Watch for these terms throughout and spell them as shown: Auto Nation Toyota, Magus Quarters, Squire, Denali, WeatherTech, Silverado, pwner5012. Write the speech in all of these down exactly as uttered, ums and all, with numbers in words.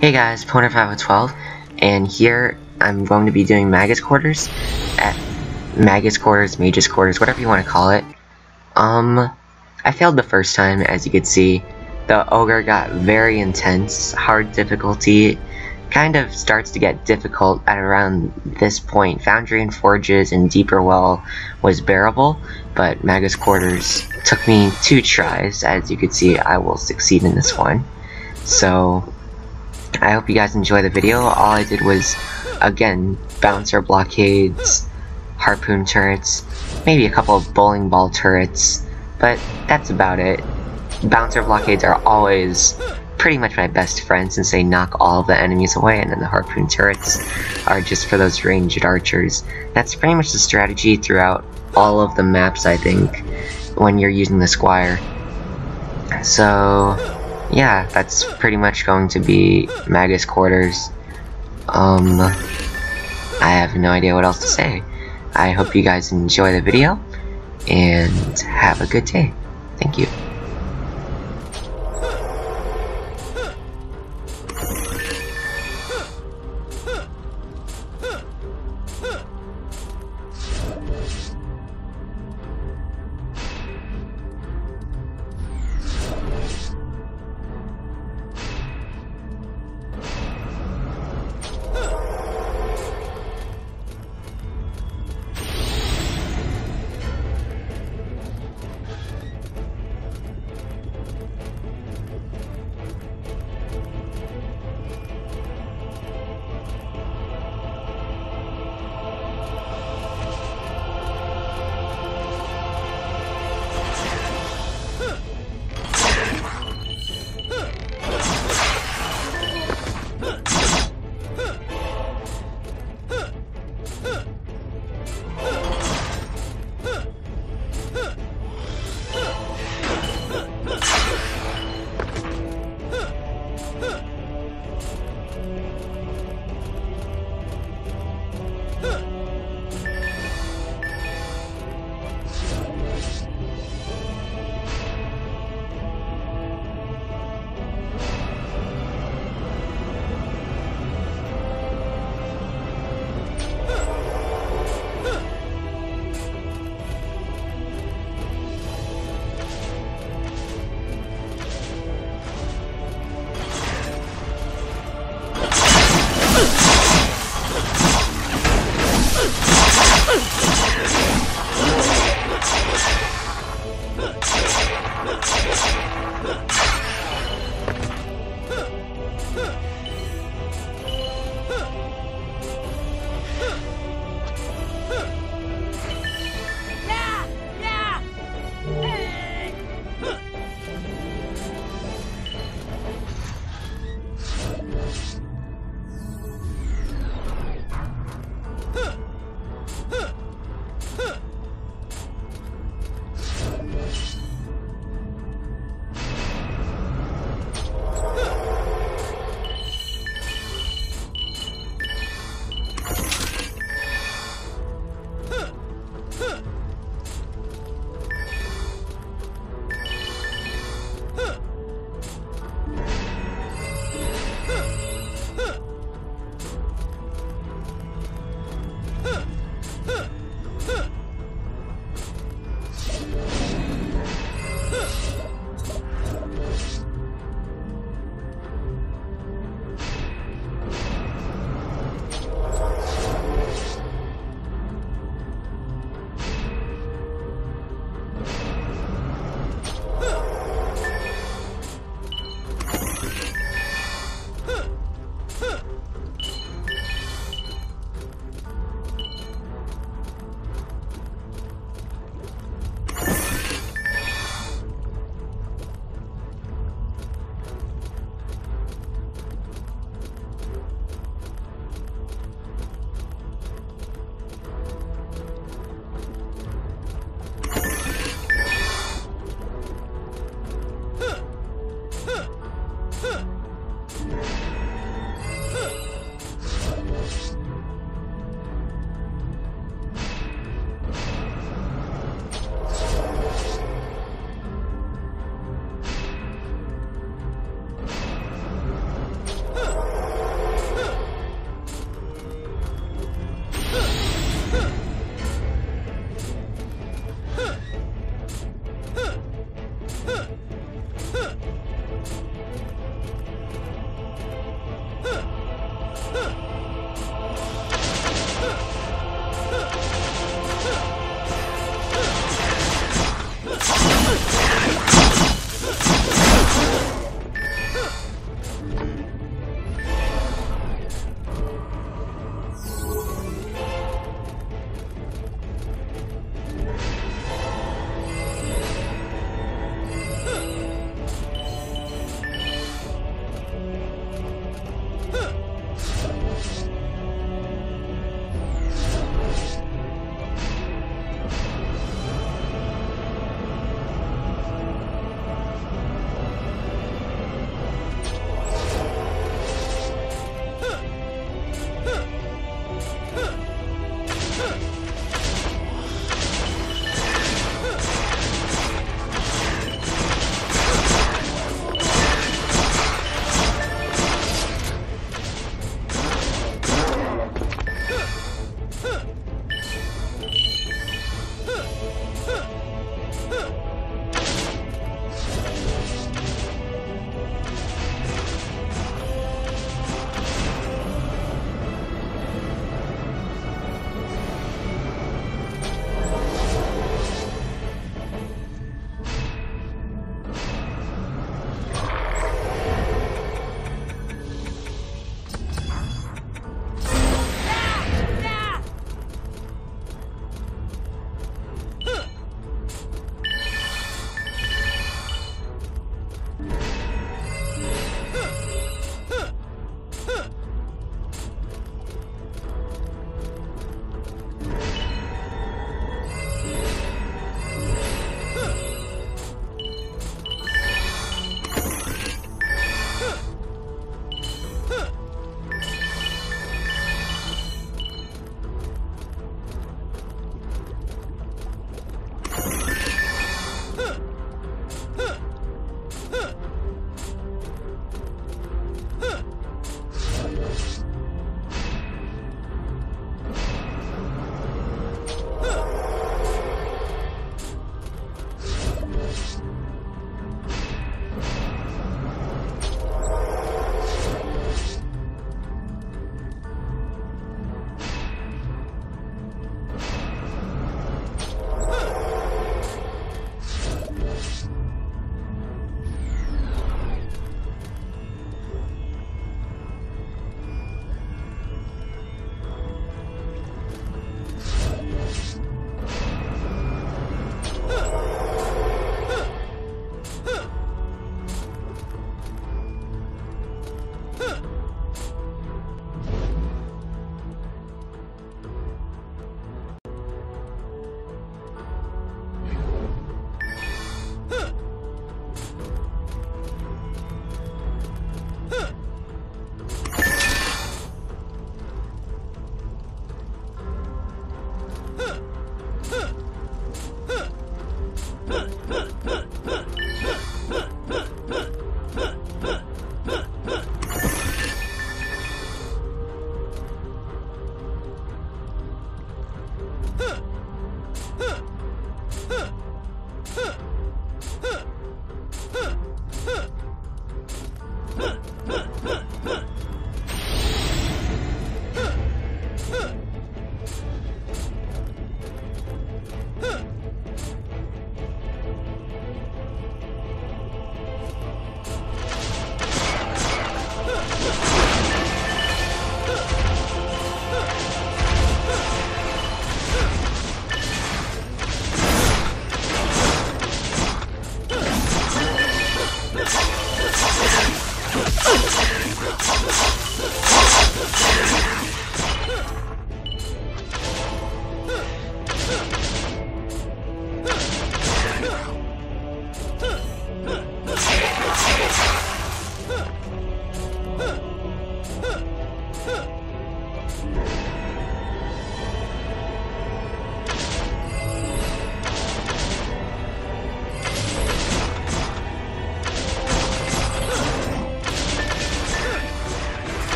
Hey guys, Pwner five oh one two, and here I'm going to be doing Magus Quarters, at Magus Quarters, Magus Quarters, whatever you want to call it. Um, I failed the first time, as you could see. The ogre got very intense, hard difficulty, kind of starts to get difficult at around this point. Foundry and Forges and Deeper Well was bearable, but Magus Quarters took me two tries. As you could see, I will succeed in this one. So I hope you guys enjoy the video. All I did was, again, bouncer blockades, harpoon turrets, maybe a couple of bowling ball turrets, but that's about it. Bouncer blockades are always pretty much my best friend since they knock all of the enemies away, and then the harpoon turrets are just for those ranged archers. That's pretty much the strategy throughout all of the maps, I think, when you're using the Squire. So yeah, that's pretty much going to be Magus Quarters. Um, I have no idea what else to say. I hope you guys enjoy the video, and have a good day. Thank you.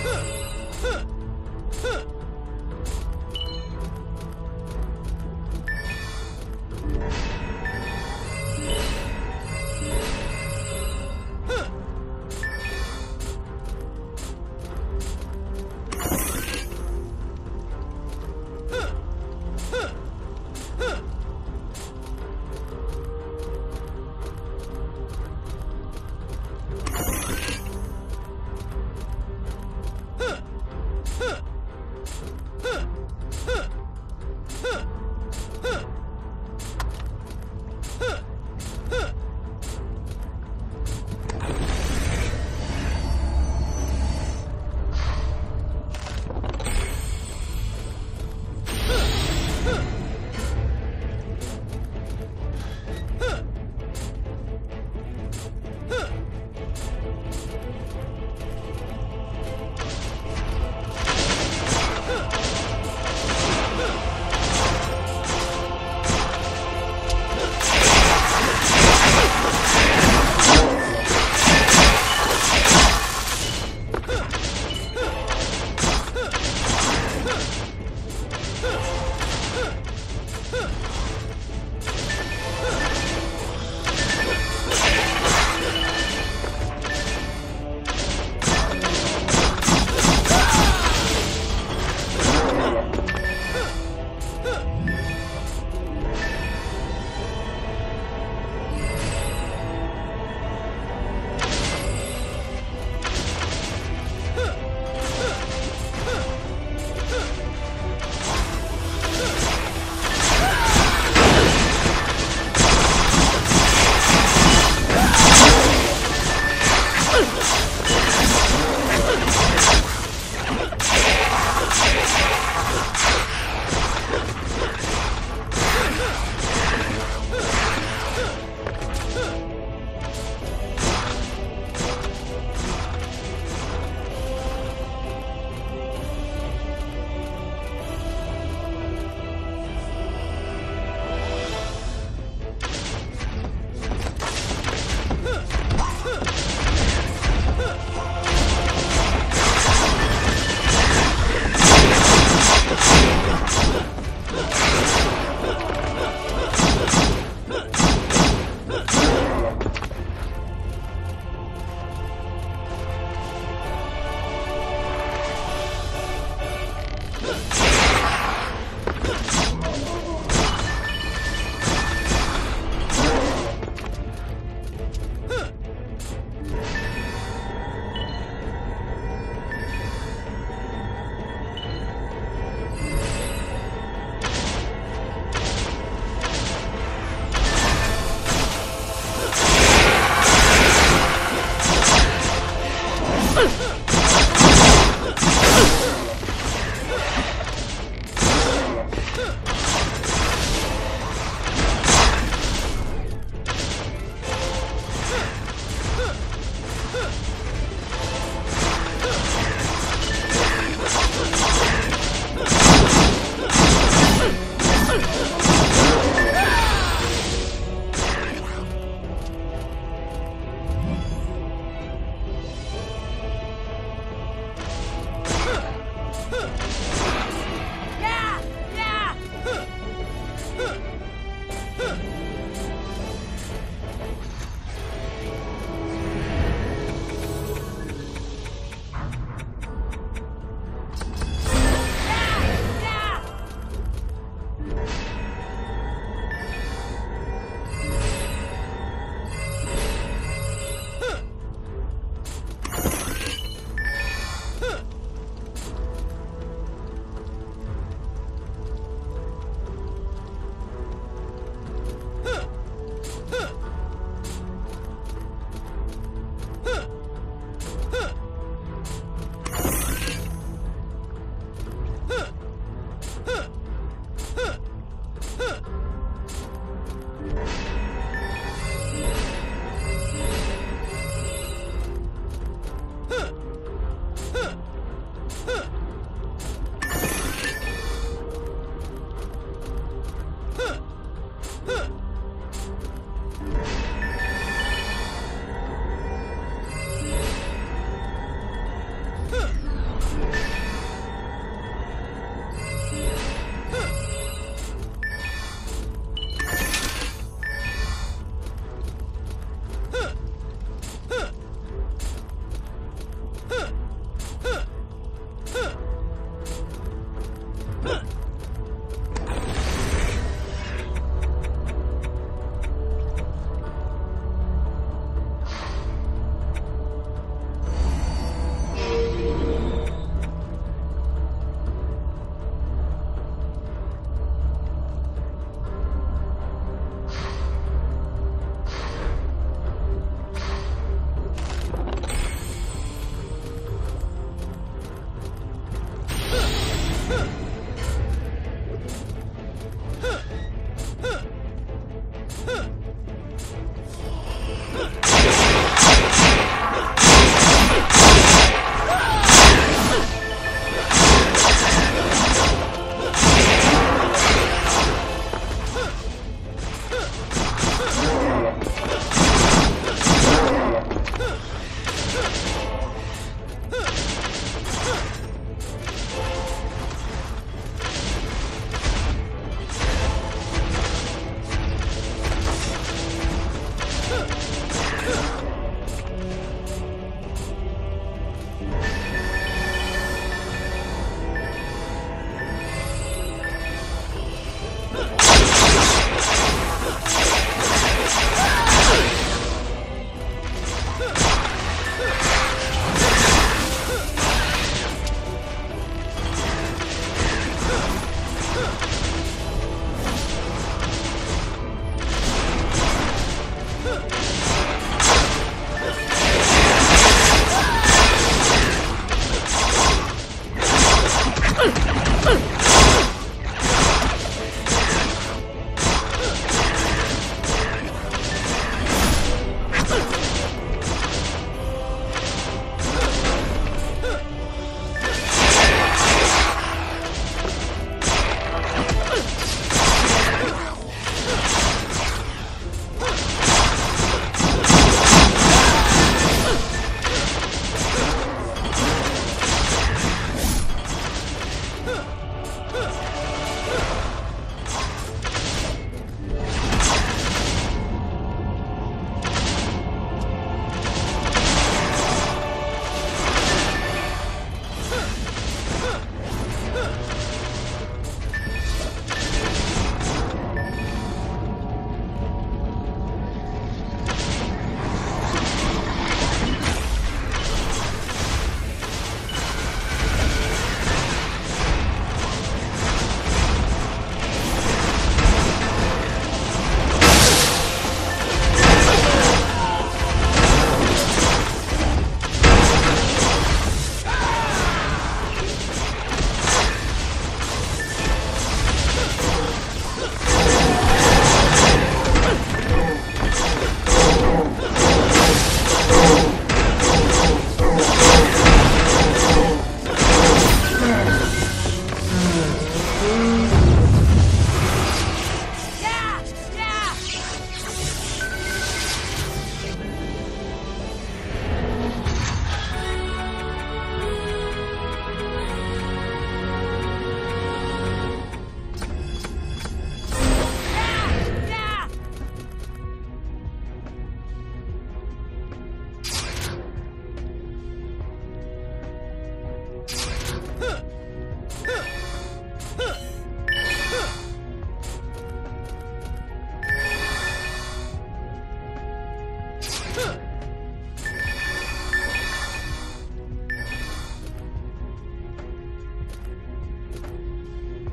Huh.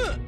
Huh.